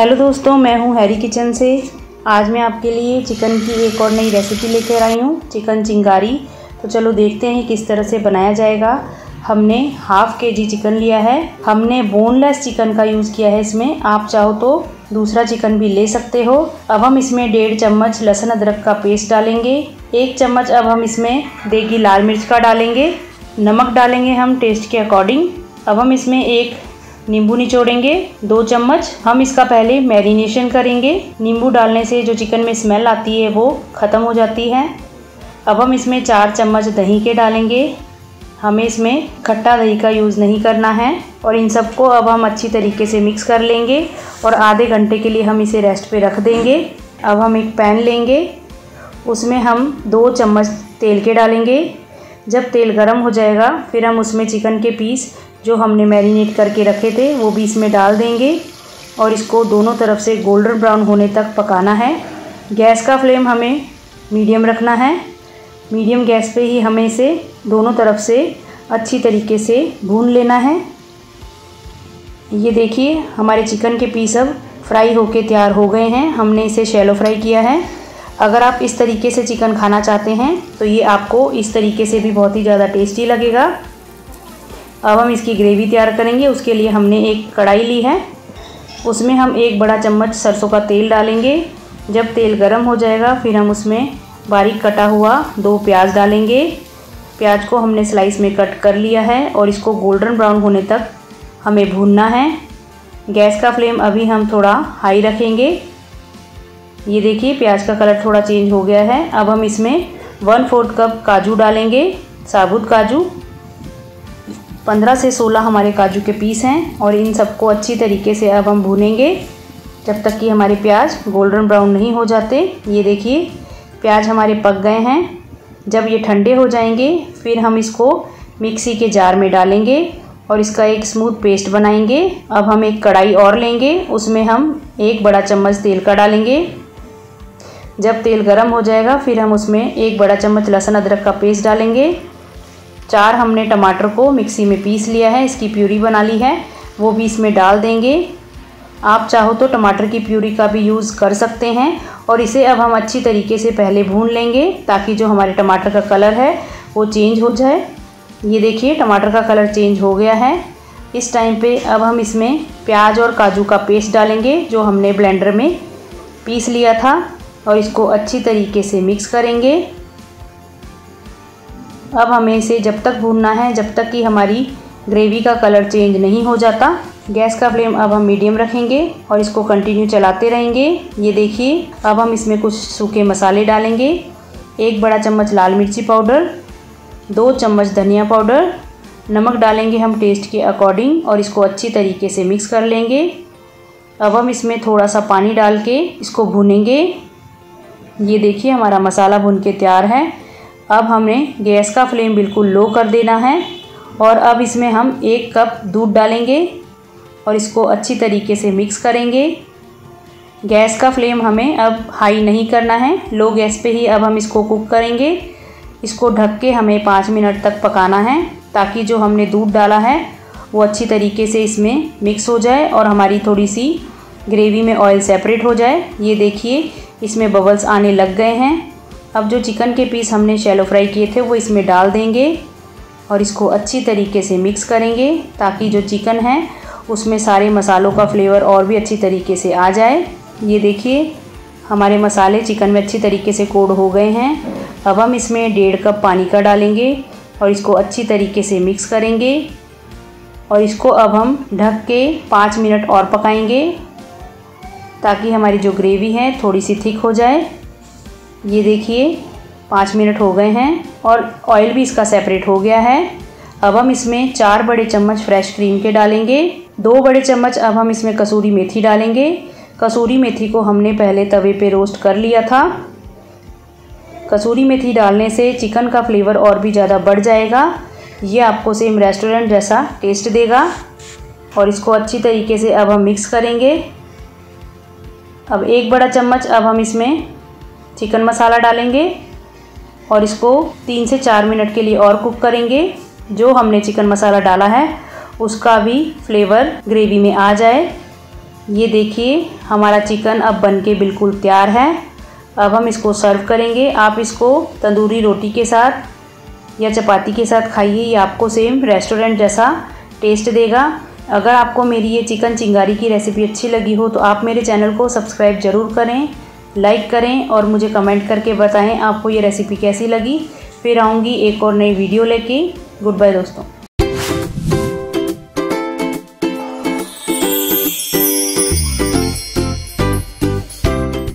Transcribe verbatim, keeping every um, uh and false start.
Hello दोस्तों, मैं हूं हैरी किचन से। आज मैं आपके लिए चिकन की एक और नई रेसिपी लेकर आई हूं, चिकन चिंगारी। तो चलो देखते हैं किस तरह से बनाया जाएगा। हमने हाफ़ के जी चिकन लिया है। हमने बोनलेस चिकन का यूज़ किया है इसमें, आप चाहो तो दूसरा चिकन भी ले सकते हो। अब हम इसमें डेढ़ चम्मच लहसुन अदरक का पेस्ट डालेंगे, एक चम्मच। अब हम इसमें देगी लाल मिर्च का डालेंगे, नमक डालेंगे हम टेस्ट के अकॉर्डिंग। अब हम इसमें एक नींबू निचोड़ेंगे, दो चम्मच। हम इसका पहले मैरिनेशन करेंगे। नींबू डालने से जो चिकन में स्मेल आती है वो ख़त्म हो जाती है। अब हम इसमें चार चम्मच दही के डालेंगे। हमें इसमें खट्टा दही का यूज़ नहीं करना है। और इन सबको अब हम अच्छी तरीके से मिक्स कर लेंगे और आधे घंटे के लिए हम इसे रेस्ट पे रख देंगे। अब हम एक पैन लेंगे, उसमें हम दो चम्मच तेल के डालेंगे। जब तेल गर्म हो जाएगा फिर हम उसमें चिकन के पीस जो हमने मैरिनेट करके रखे थे वो भी इसमें डाल देंगे और इसको दोनों तरफ से गोल्डन ब्राउन होने तक पकाना है। गैस का फ्लेम हमें मीडियम रखना है। मीडियम गैस पे ही हमें इसे दोनों तरफ से अच्छी तरीके से भून लेना है। ये देखिए, हमारे चिकन के पीस अब फ्राई होके तैयार हो गए हैं। हमने इसे शैलो फ्राई किया है। अगर आप इस तरीके से चिकन खाना चाहते हैं तो ये आपको इस तरीके से भी बहुत ही ज़्यादा टेस्टी लगेगा। अब हम इसकी ग्रेवी तैयार करेंगे। उसके लिए हमने एक कढ़ाई ली है, उसमें हम एक बड़ा चम्मच सरसों का तेल डालेंगे। जब तेल गर्म हो जाएगा फिर हम उसमें बारीक कटा हुआ दो प्याज डालेंगे। प्याज को हमने स्लाइस में कट कर लिया है और इसको गोल्डन ब्राउन होने तक हमें भूनना है। गैस का फ्लेम अभी हम थोड़ा हाई रखेंगे। ये देखिए, प्याज का कलर थोड़ा चेंज हो गया है। अब हम इसमें वन फोर्थ कप काजू डालेंगे, साबुत काजू। पंद्रह से सोलह हमारे काजू के पीस हैं और इन सबको अच्छी तरीके से अब हम भूनेंगे जब तक कि हमारे प्याज गोल्डन ब्राउन नहीं हो जाते। ये देखिए, प्याज हमारे पक गए हैं। जब ये ठंडे हो जाएंगे फिर हम इसको मिक्सी के जार में डालेंगे और इसका एक स्मूथ पेस्ट बनाएंगे। अब हम एक कढ़ाई और लेंगे, उसमें हम एक बड़ा चम्मच तेल का डालेंगे। जब तेल गर्म हो जाएगा फिर हम उसमें एक बड़ा चम्मच लहसुन अदरक का पेस्ट डालेंगे। चार हमने टमाटर को मिक्सी में पीस लिया है, इसकी प्यूरी बना ली है, वो भी इसमें डाल देंगे। आप चाहो तो टमाटर की प्यूरी का भी यूज़ कर सकते हैं। और इसे अब हम अच्छी तरीके से पहले भून लेंगे ताकि जो हमारे टमाटर का कलर है वो चेंज हो जाए। ये देखिए, टमाटर का कलर चेंज हो गया है। इस टाइम पे अब हम इसमें प्याज और काजू का पेस्ट डालेंगे जो हमने ब्लेंडर में पीस लिया था और इसको अच्छी तरीके से मिक्स करेंगे। अब हमें इसे जब तक भूनना है जब तक कि हमारी ग्रेवी का कलर चेंज नहीं हो जाता। गैस का फ्लेम अब हम मीडियम रखेंगे और इसको कंटिन्यू चलाते रहेंगे। ये देखिए, अब हम इसमें कुछ सूखे मसाले डालेंगे। एक बड़ा चम्मच लाल मिर्ची पाउडर, दो चम्मच धनिया पाउडर, नमक डालेंगे हम टेस्ट के अकॉर्डिंग और इसको अच्छी तरीके से मिक्स कर लेंगे। अब हम इसमें थोड़ा सा पानी डाल के इसको भूनेंगे। ये देखिए, हमारा मसाला भून के तैयार है। अब हमें गैस का फ्लेम बिल्कुल लो कर देना है और अब इसमें हम एक कप दूध डालेंगे और इसको अच्छी तरीके से मिक्स करेंगे। गैस का फ्लेम हमें अब हाई नहीं करना है, लो गैस पे ही अब हम इसको कुक करेंगे। इसको ढक के हमें पाँच मिनट तक पकाना है ताकि जो हमने दूध डाला है वो अच्छी तरीके से इसमें मिक्स हो जाए और हमारी थोड़ी सी ग्रेवी में ऑयल सेपरेट हो जाए। ये देखिए, इसमें बबल्स आने लग गए हैं। अब जो चिकन के पीस हमने शैलो फ्राई किए थे वो इसमें डाल देंगे और इसको अच्छी तरीके से मिक्स करेंगे ताकि जो चिकन है उसमें सारे मसालों का फ्लेवर और भी अच्छी तरीके से आ जाए। ये देखिए, हमारे मसाले चिकन में अच्छी तरीके से कोट हो गए हैं। अब हम इसमें डेढ़ कप पानी का डालेंगे और इसको अच्छी तरीके से मिक्स करेंगे और इसको अब हम ढक के पाँच मिनट और पकाएंगे ताकि हमारी जो ग्रेवी है थोड़ी सी थिक हो जाए। ये देखिए, पाँच मिनट हो गए हैं और ऑयल भी इसका सेपरेट हो गया है। अब हम इसमें चार बड़े चम्मच फ्रेश क्रीम के डालेंगे, दो बड़े चम्मच। अब हम इसमें कसूरी मेथी डालेंगे। कसूरी मेथी को हमने पहले तवे पे रोस्ट कर लिया था। कसूरी मेथी डालने से चिकन का फ्लेवर और भी ज़्यादा बढ़ जाएगा। ये आपको सेम रेस्टोरेंट जैसा टेस्ट देगा। और इसको अच्छी तरीके से अब हम मिक्स करेंगे। अब एक बड़ा चम्मच अब हम इसमें चिकन मसाला डालेंगे और इसको तीन से चार मिनट के लिए और कुक करेंगे। जो हमने चिकन मसाला डाला है उसका भी फ्लेवर ग्रेवी में आ जाए। ये देखिए हमारा चिकन अब बनके बिल्कुल तैयार है। अब हम इसको सर्व करेंगे। आप इसको तंदूरी रोटी के साथ या चपाती के साथ खाइए, ये आपको सेम रेस्टोरेंट जैसा टेस्ट देगा। अगर आपको मेरी ये चिकन चिंगारी की रेसिपी अच्छी लगी हो तो आप मेरे चैनल को सब्सक्राइब ज़रूर करें, लाइक करें और मुझे कमेंट करके बताएं आपको ये रेसिपी कैसी लगी। फिर आऊँगी एक और नई वीडियो लेके। गुड बाय दोस्तों।